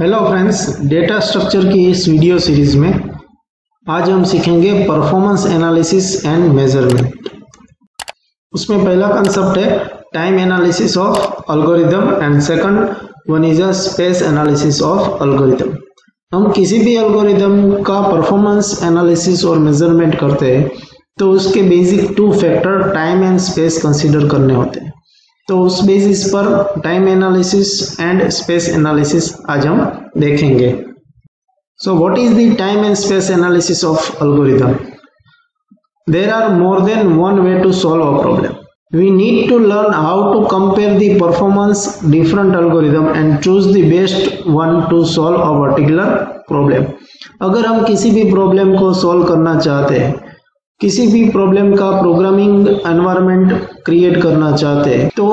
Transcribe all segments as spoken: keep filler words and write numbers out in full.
Hello friends, data structure की इस video series में आज हम सीखेंगे परफॉर्मेंस एनालिसिस एंड मेजरमेंट। उसमें पहला कंसेप्ट है time analysis of algorithm and second one is a space analysis of algorithm. हम किसी भी एल्गोरिदम का परफॉर्मेंस एनालिसिस और मेजरमेंट करते हैं तो उसके basic two factor time and space consider करने होते हैं। तो उस बेसिस पर time analysis and space analysis आज हम देखेंगे। So what is the time and space analysis of algorithm? There are more than one way to solve a problem. We need to learn how to compare the performance different algorithm and choose the best one to solve a particular problem. अगर हम किसी भी problem को solve करना चाहते हैं, किसी भी प्रॉब्लम का प्रोग्रामिंग एनवायरनमेंट क्रिएट करना चाहते हैं, तो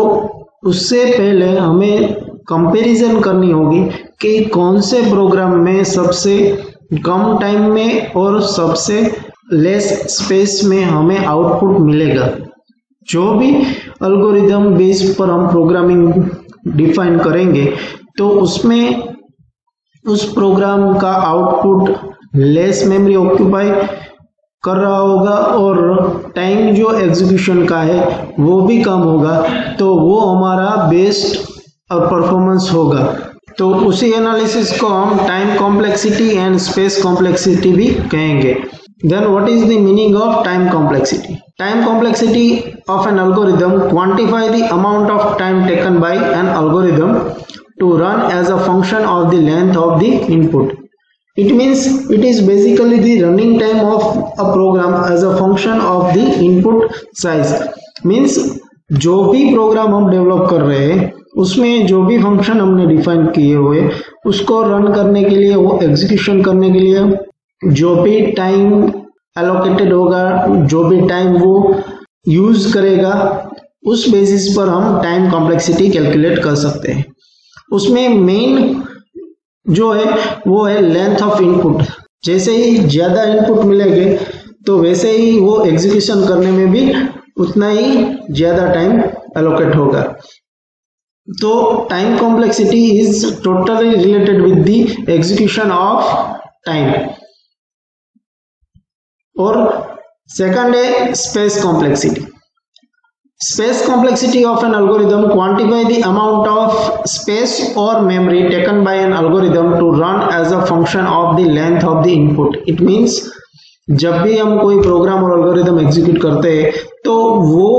उससे पहले हमें कंपैरिजन करनी होगी कि कौन से प्रोग्राम में सबसे कम टाइम में और सबसे लेस स्पेस में हमें आउटपुट मिलेगा। जो भी एल्गोरिदम बेस पर हम प्रोग्रामिंग डिफाइन करेंगे तो उसमें उस प्रोग्राम का आउटपुट लेस मेमोरी ऑक्यूपाई कर रहा होगा और टाइम जो एग्जीक्यूशन का है वो भी कम होगा, तो वो हमारा बेस्ट और परफॉर्मेंस होगा। तो उसी एनालिसिस को हम time complexity and space complexity भी कहेंगे। Then what is the meaning of time complexity? Time complexity of an algorithm quantify the amount of time taken by an algorithm to run as a function of the length of the input. It means it is basically the running time of a program as a function of the input size. Means जो भी programme हम develop कर रहे हैं उसमें जो भी function हमने डिफाइन किए हुए उसको रन करने के लिए, वो एग्जीक्यूशन करने के लिए जो भी टाइम एलोकेटेड होगा, जो भी टाइम वो यूज करेगा, उस बेसिस पर हम टाइम कॉम्प्लेक्सिटी कैलकुलेट कर सकते हैं। उसमें मेन जो है वो है लेंथ ऑफ इनपुट। जैसे ही ज्यादा इनपुट मिलेंगे तो वैसे ही वो एग्जीक्यूशन करने में भी उतना ही ज्यादा टाइम एलोकेट होगा। तो time complexity is totally related with the execution of time. और सेकंड है space complexity. Space complexity of an algorithm quantify the amount of space or memory taken by an algorithm to run as a function of the length of the input. It means जब भी हम कोई programme और algorithm execute करते हैं तो वो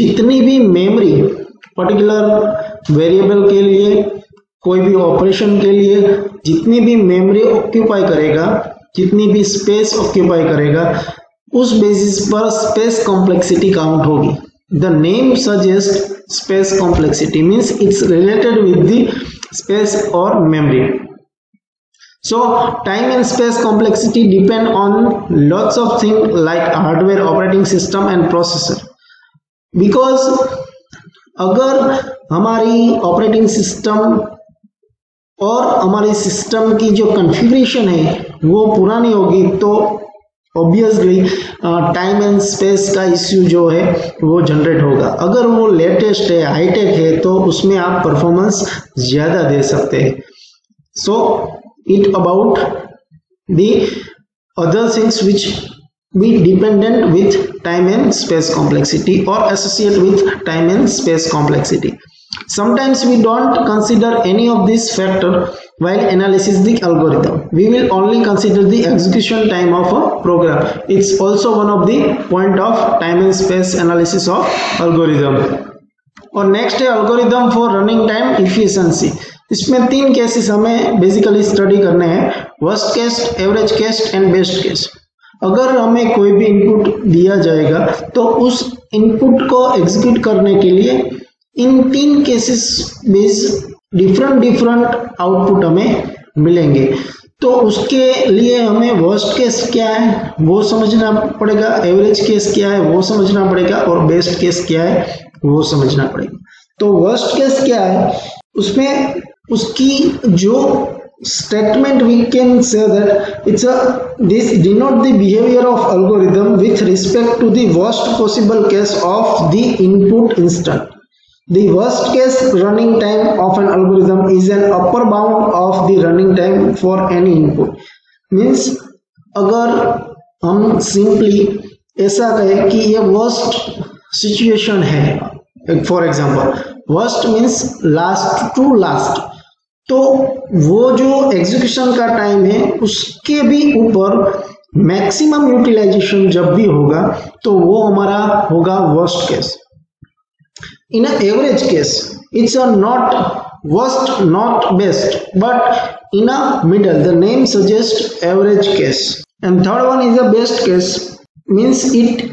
जितनी भी मेमोरी पर्टिकुलर वेरिएबल के लिए, कोई भी ऑपरेशन के लिए जितनी भी मेमोरी ऑक्यूपाई करेगा, जितनी भी स्पेस ऑक्यूपाई करेगा, उस बेसिस पर स्पेस कॉम्प्लेक्सिटी काउंट होगी। The name suggests space complexity means it's related with the space or memory. So time and space complexity depend on lots of things like hardware, operating system and processor. Because अगर हमारी operating system और हमारी system की जो configuration है वो पुरानी होगी तो ऑब्वियसली टाइम एंड स्पेस का इश्यू जो है वो जनरेट होगा। अगर वो लेटेस्ट है, हाईटेक है, तो उसमें आप परफॉर्मेंस ज़्यादा दे सकते हैं। So it about the other things which be dependent with time and space complexity और associate with time and space complexity. Sometimes we don't consider any of this factor while analyzing the algorithm. We will only consider the execution time of a program. It's also one of the point of time and space analysis of algorithm. और next है algorithm for running time efficiency. इसमें तीन cases हमें basically study करने हैं, worst case, average case and best case. अगर हमें कोई भी इनपुट दिया जाएगा तो उस इनपुट को एग्जीक्यूट करने के लिए इन तीन cases base different different output हमें मिलेंगे। तो उसके लिए हमें वर्स्ट केस क्या है वो समझना पड़ेगा, एवरेज केस क्या है वो समझना पड़ेगा और बेस्ट केस क्या है वो समझना पड़ेगा। तो वर्स्ट केस क्या है, उसमें उसकी जो statement we can say that it's a this denote the behavior of algorithm with respect to the worst possible case of the input instant. The worst case running time of an algorithm is an upper bound of the running time for any input. Means अगर हम simply ऐसा कहें कि ये worst situation है, for example worst means last to last, तो वो जो एग्जीक्यूशन का टाइम है उसके भी ऊपर मैक्सिमम यूटिलाइजेशन जब भी होगा तो वो हमारा होगा worst case. In average case it's a not worst, not best, but in a middle, the name suggests average case. And third one is the best case, means it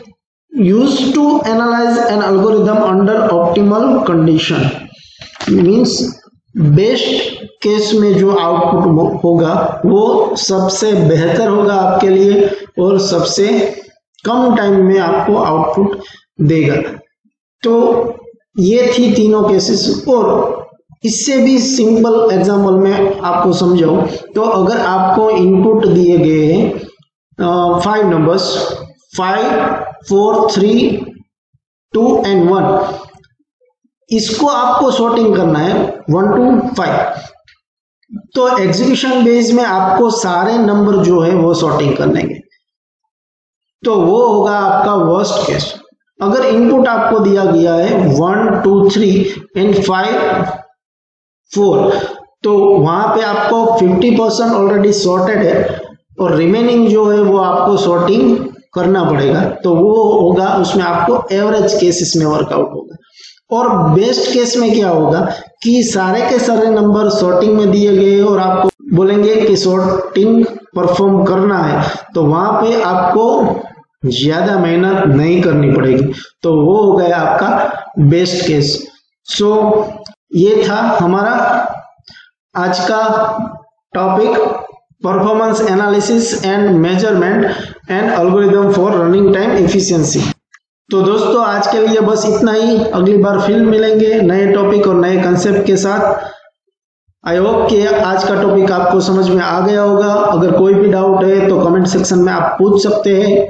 used to analyze an algorithm under optimal condition. Means best case में जो output होगा वो सबसे बेहतर होगा आपके लिए और सबसे कम टाइम में आपको आउटपुट देगा. तो ये थी तीनों केसेस. और इससे भी सिंपल एग्जाम्पल में आपको समझाऊं तो अगर आपको इनपुट दिए गए हैं five numbers five four three two and one, इसको आपको सॉर्टिंग करना है वन टू फाइव, तो एग्जीक्यूशन बेस में आपको सारे नंबर जो है वो सॉर्टिंग करने के, तो वो होगा आपका वर्स्ट केस. अगर इनपुट आपको दिया गया है one two three and five four, तो वहां पे आपको फिफ्टी परसेंट ऑलरेडी सॉर्टेड है और रिमेनिंग जो है वो आपको सॉर्टिंग करना पड़ेगा, तो वो होगा उसमें आपको एवरेज केसेस में वर्कआउट होगा. और बेस्ट केस में क्या होगा कि सारे के सारे नंबर सॉर्टिंग में दिए गए और आपको बोलेंगे कि सॉर्टिंग परफॉर्म करना है, तो वहां पे आपको ज्यादा मेहनत नहीं करनी पड़ेगी, तो वो हो गया आपका बेस्ट केस. सो ये था हमारा आज का topic performance analysis and measurement and algorithm for running time efficiency. तो दोस्तों आज के लिए बस इतना ही. अगली बार फिर मिलेंगे नए टॉपिक और नए कंसेप्ट के साथ. आई होप कि आज का टॉपिक आपको समझ में आ गया होगा. अगर कोई भी डाउट है तो कमेंट सेक्शन में आप पूछ सकते हैं.